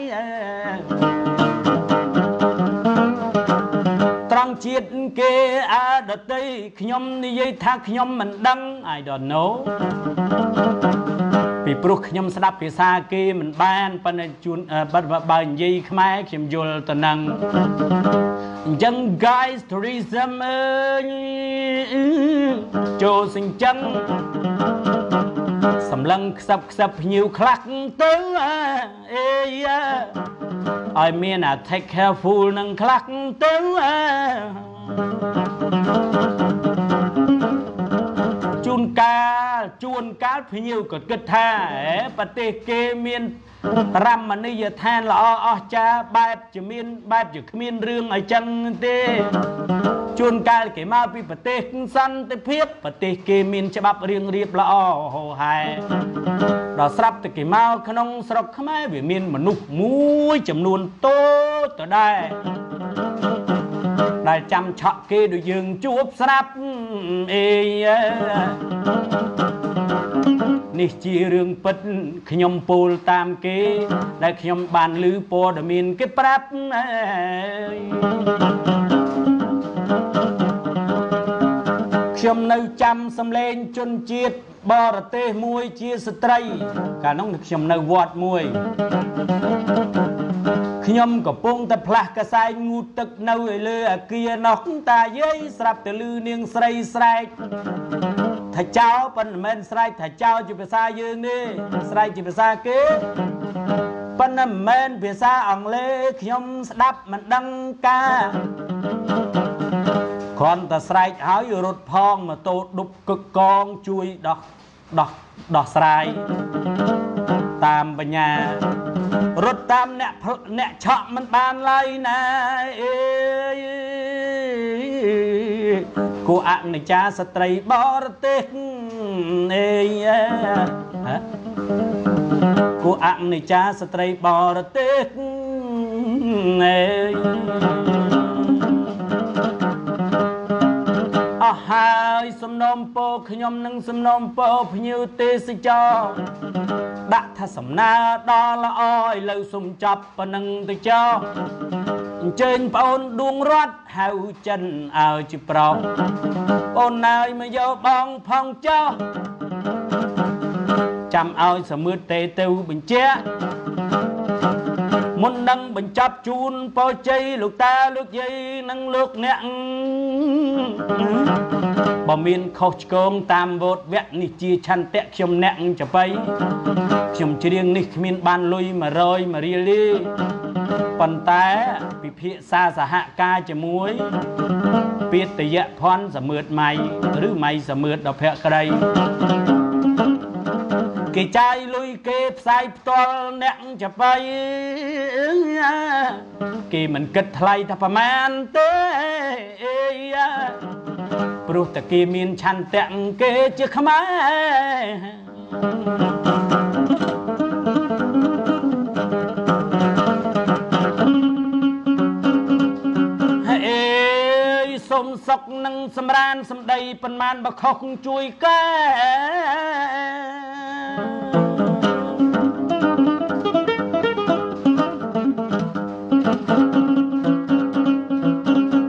ตรังจิตเกอดดตีขยมนิยทักขยมมันดัง I don't know ปีปลุกขยมสลับปีซาเกมันแบนปนจุนบัดบัดยิ่งขมายเข็มยุลตนังยังไกด์ทัวริซึมโจสิงจังสำลังสับสับหิวคลักตัวเอ้ยไอเมียน่ะ take careful นั่งคลักตัวจูนกาจูนกาหิวกดกดท่าปฏิเกเมียนรำมันนี่จะแทนละอ้อจ้าแบบจะมีนแบบจะมีนเรื่องไอจังเต้ชวนกายเกี่ยมาพิปเตกสันติเพียบปฏิเกมินฉบับเรียงเรียบละอ้อโหหายเราสลับตะเกี่ยมาขนมสลับขมายเวียมินมนุษย์มุ้ยจำนวนโตต่อได้ได้จำเฉาะเกดูยืนจูบสลับเอนี่จีเรื่องปัดขยมปูลตามเกได้ขยมบานลือโปดมินเก็ปรับขยมในจำสำเลนจนจีดบอระเตมวยจีสตรีการน้องขยมในวอดมวยขยมกับปงตะพลักกระสายงูตึกนาเลือเกียนอกตาเย้ยสลับตะลือเนียงใส่ใส่ถ้าเจ้าเป็นเมนสไลถ้าเจ้าจีบสายยืนนี่สไลจีบสายเก๋เป็นเมนเบียสาอังเล่ขยมสดับมันดังกาคอนแต่สไลหายอยู่รถพองมาโตดุกกกองจุยดอกดอกดอกสไลตามปัญญารถตามเนี่ยเนี่ยเฉาะมันบานเลยนะกูอ่านในจ้าสตรีบอร์เตกเอ้ยกูอ่านในจ้าสตรีบอร์เตกเอ้ยอ๋อหายสมนมโปขยมนั่งสมนมโปพยิวเตสิจอดะท่าสำนาดอละอ้อยเลือสมจับปนังติจอเจนปนดวงรัดเฮาจันเอาจิปรองปนนายมาโยบองพองเจ้าจำเอาสมือเตะเตวเป็นเจ้า มุนดังบรรจับจูนพอใจลูกตาลูกยัยนั่งลูกเนียงบ่มีนเขาโกงตามบทแวะนี่จีชันเตะเขียมเนียงจะไปเขียมเชียงนี่มีนบานลุยมารอยมาเรียลีปันแต่พิพิซาสหกาจะมวยเปียตยะพรสมืดใหม่หรือใหม่สมืดดอกแพะไกรเกยใจลุยเก็บสายตอนแดงจะไปเกยมันกึดไทยทับแมนเตยปลุกตะเกยมีนชันแตงเกยเจ้าขมายสมศกนังสำราญสำใดปันมานบะคอกจุยแก่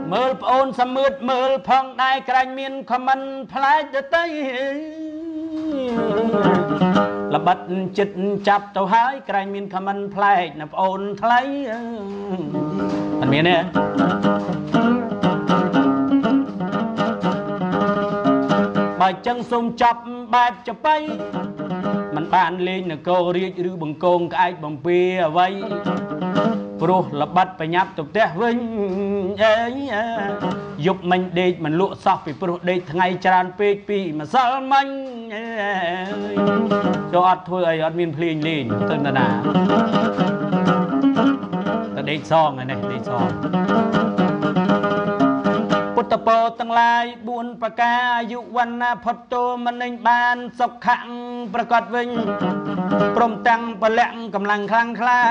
เมื่อปอนสมืดเมื่อพองได้กลายมีนขมันพลายจะเตยระบัดจิตจับเต่าหายกลายมีนขมันพลายนับปอนทลายอันมีเนี่ยจังสมจับแบบจะไปมันบานเล่นนะโกเรียหรือบังโกงไอ้บังเปียไว้ปลุกระบัดไปยับตบเตะวิ่งเอ้ยยุบมันเด็ดมันลุกซอกไปปลุกเด็ดไงจานเปียปีมาสั่งมันจอดเพื่อไอ้อดมินพลีนเล่นเติมนานาแต่เด็ดซองไงเนี่ยเด็ดซองตะโพตั้งลายบุญประกายุวันนาพดโตมันในบ้านสกขังประกอบวิ่งปรมตังประแหลงกำลังคลางคลา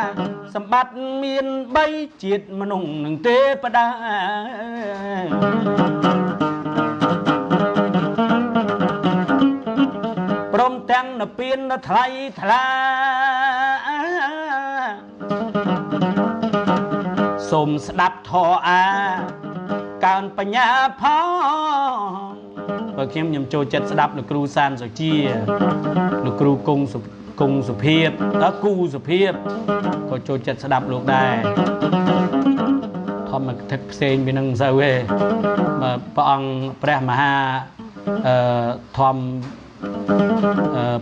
สมบัติมีนใบจิตมนุงหนึ่งเตปดาปรมตังนเปียนนไทยทลาสมสดับทออาการปัญญาพอเปิดเข้มยำโจเจ็ดสดับหนูครูซานสุจีหนูครูกงสุกงสุเพียบและกูสุเพียบก็โจเจ็ดสดับลูกได้ทอมมาทักเซนเป็นนังซาเวมาปองแปรมหาทอม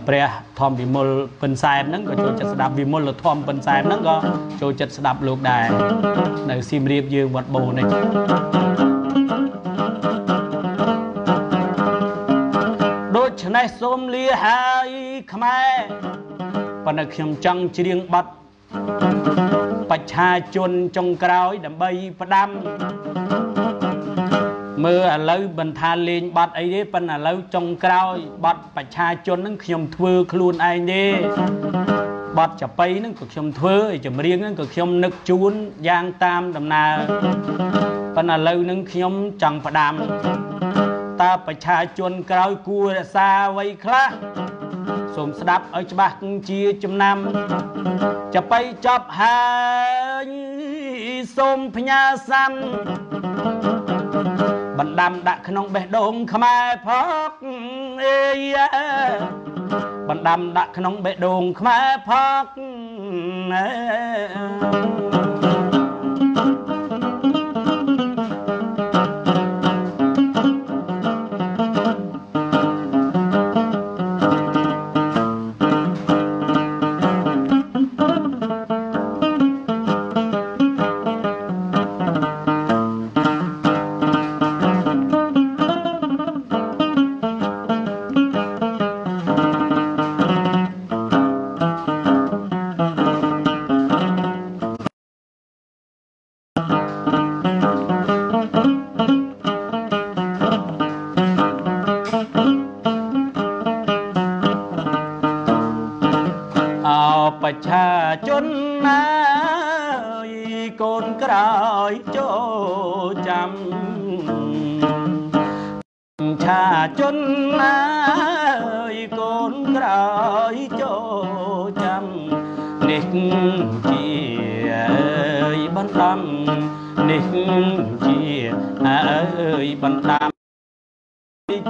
เปรียทอมวิมลเป็นสายนั้นก็โจจัดสดับวิมลหรือทอมเป็นสายนั้นก็โจจัดสดับลูกได้ในซีมเรียบยืนวัดโบนี่โดยชนะสมเลียหายขมายปนักเขียงจังเชียงบัดประชาชนจงกราวดับใบประดำเมื่อเราบรรทาเลนบัดไอ้เด็กปัญหาเราจงกล่าวบัดประชาชนนั่งขยมทเวอคลูนไอ้เด็กบัดจะไปนั่งก็ขยมทเวอจะมาเรียนนั่งก็ขยมนึกจูนยางตามดำนาปัญหาเรานั่งขยมจังประดามตาประชาชนกล่าวกูซาไว้คละสมสดับเอาฉบับจีจำนำจะไปจับหายสมพญาสัมบันดำดักขนมเบดงขมายพอกเอ้ยบันดำดักขนมเบดงขมายพอก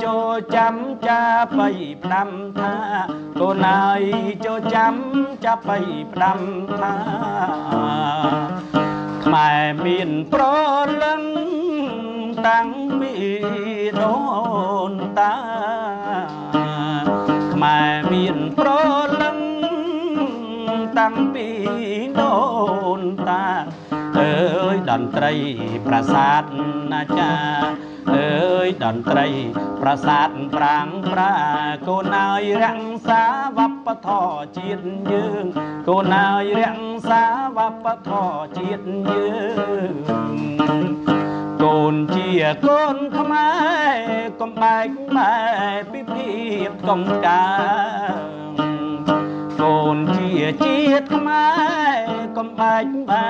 โจจำจะไปพรำท่าตัวนายโจจำจะไปพรำท่าไม่มีนเพราะลังตั้งมีโดนตาไม่มีนเพราะลังตั้งปีโดนตาเอ้ยดนตรีประสาทนาจาเอ้ยดนตรีประสาทปรางปราโกนายรังสาวัปปะทอจิตยืงโกนายรังสาวัปปะทอจิตยืงโกนเจียโกนขมายกมใบไม้พิพิบกมกาโกนเจียเจียขมายกมใบไม้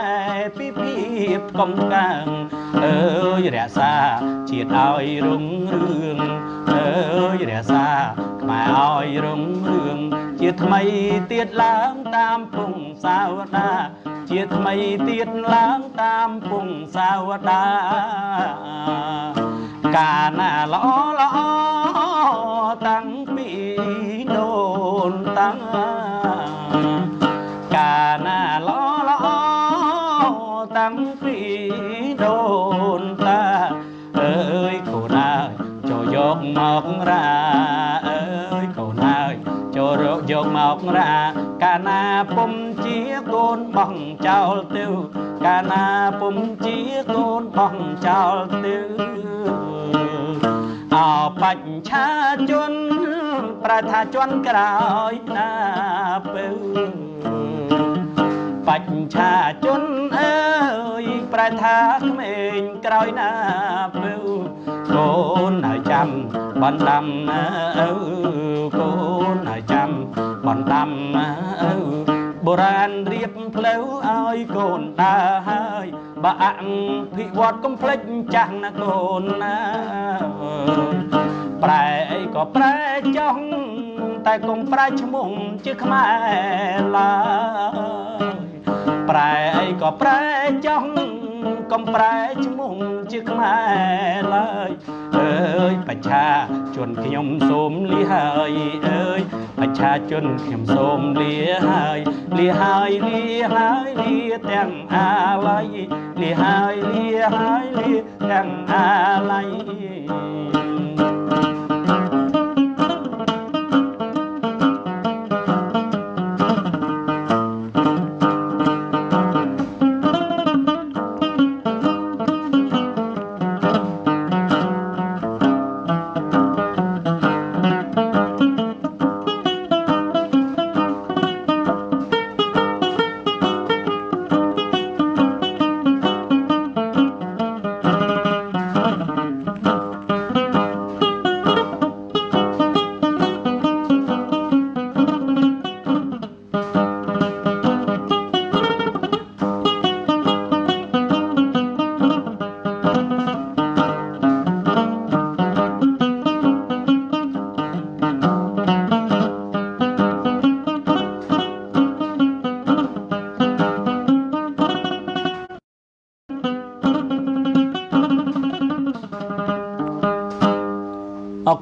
พิพิบกมกาเอ้ยเรียซาเจียเอารุ่งเรืองเอ้ยเรียซามาเอารุ่งเรืองเจียทำไมเตียดล้างตามปุ่งสาวดาเจียทำไมเตียดล้างตามปุ่งสาวดากาหน้าล้อล้อตั้งปีโดนตั้งกาหน้าล้อล้อตั้งปีโดนตาเอ้ยโกน่าโจยกหมอกราเอ้ยโกน่าโจยกหมอกรากานาปุ่มจีโกนบังเจ้าติวกานาปุ่มจีโกนบังเจ้าติวเอาปัญชาจนประชาชนกล่าวนาเปื้อปัญชาจนเอ้ยประทาเขมรกรอยหน้าเปื้อโกนหน่อยจำบอนดำเอ้ยโกนหน่อยจำบอนดำเอ้ยโบราณเรียบเพลวเอ้ยโกนตาเฮ้ยบะอังพิวดกมพลิกจังนะโกนนะแปรก็แปรจ้องแต่กงแปรชมุงชื่อขมายลายแปรก็แปรจ้องกงแปรชมุงชื่อขมายลายเอ้ยประชาชนขยมสมลีหายเอ้ยประชาชนขยมสมลีหายลีหายลีหายลีแต่งอะไรลีหายลีหายลีแต่งอะไร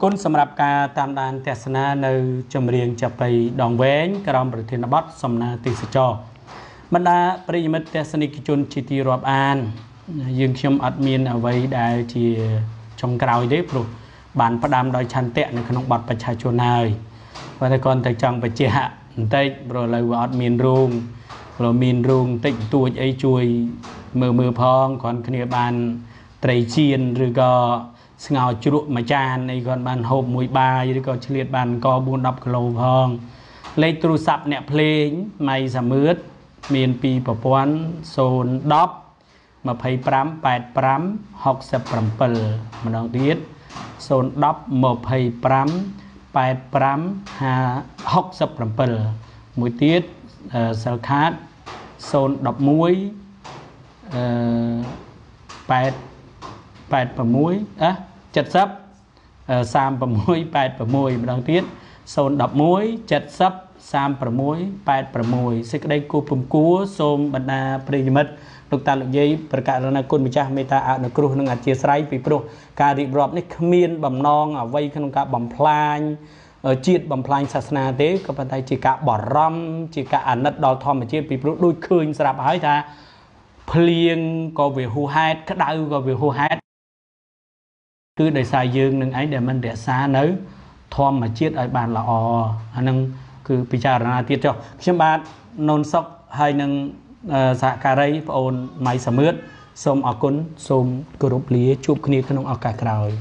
คุณสำหรับการตามดานเทศนาในจำเรียงจะไปดองเว้นกรอมประเทศนบัตสมนาติสจอบรรดาปริมัติเทศนิกชนจิตีรอบอ่านยืนชมอัดมีนเอาไว้ได้ที่ชมกล่าวได้ปลุกบานประดามดอยชันเตะในขนมบัตรประชาชนเลยวัตกรแต่จังไปเจาะเตะโปรเลยว่าอัดมีนรุงโปรมีนรุงเตะตัวไอจุยมือมือพองก่อนขณีบานไตรเชียนหรือก็สงาวจุลมาจานในก่อนบานหกมวยบายหรือก่อนเฉลี่ยบานก่อบุญรับกลพองเลยตรูสับเนี่ยเพลงไม่สมืดเมียนปีประปวนโซนด็อกมาไพ่ปรัมแปดปรัมหกสิบปรัมเปิลมาลองดีดโซนด็อกมาไพ่ปรัมแปดปรัมห้าหกสิบปรัมเปิลมวยดีดเซลคัสโซนด็อกมวยแปดแปดประมุยอ่ะจัดซับสามประมุยแปดประมุยมาลองดีดโซนด็อกมวยจัดซับ สามประมวยแปดประมวยสิกได้กูปุ่มกูสมบรรดาปริยมิตรลูกตาลูกยัยประกาศนักกุลมิจฉาเมตาอนุครูนังอาเจียสไรปีโปรการริบรอบนี่ขมิ้นบ่มนองเอาไว้ขนมกะบ่มพลายจีดบ่มพลายศาสนาเต๋กับปัญไตจีกะบ่อร่ำจีกะอันนัดดอทอมอาเจียปีโปรดูคืนสลับหายตาเพลียงก็เวหูไฮด์ก็ดาวก็เวหูไฮด์คือได้สายยืนหนึ่งไอ้เดี๋ยวมันเดี๋ยวซาเนื้อทอมอาเจียไอ้บานละออันนั้นคือพิจารณาที่เจ้าเช่นบาทนนทกให้นังสะการีพระองค์ไม่สมืดสมอกุลสมกรุบเลี้ยจูบคณีขนมอากาศกลาย